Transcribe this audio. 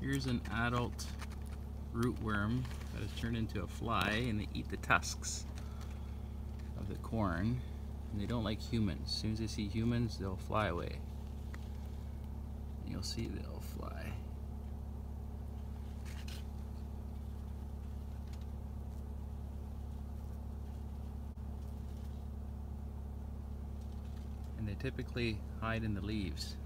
Here's an adult rootworm that has turned into a fly, and they eat the tusks of the corn, and they don't like humans. As soon as they see humans, they'll fly away. And you'll see they'll fly. And they typically hide in the leaves.